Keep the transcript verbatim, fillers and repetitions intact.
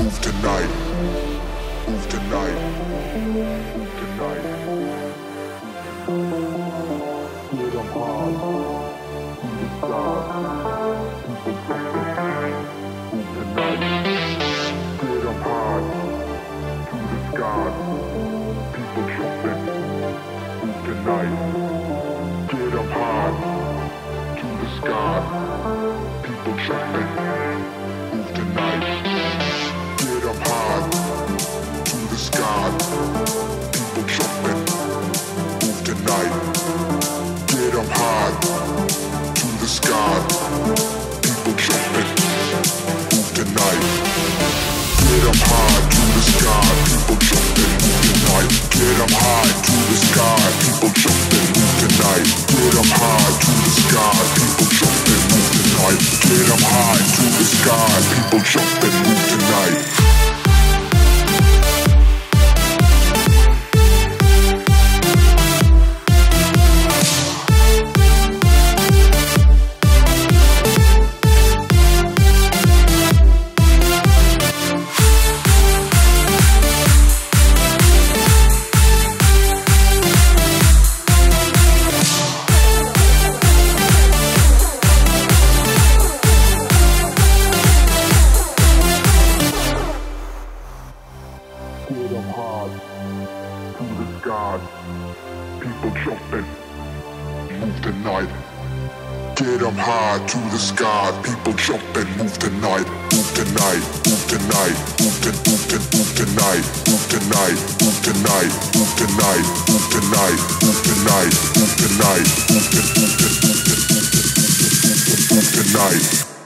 Move the night. Move the night. Move the night. Feel the heart. Feel the God. Feel the presence. Move the night. Feel the heart. Feel the God. People jumping. Move the night. Feel the heart. Feel the God. People jumping. Move the night. People jump and move the night. God, people jumping, move the night. Get them high to the sky. People jumping, move the night, move the night, move the night, move the move the move the night, move the night, move the night, move the night, move the night, move the night, move the night, move the move the move the move the move the night.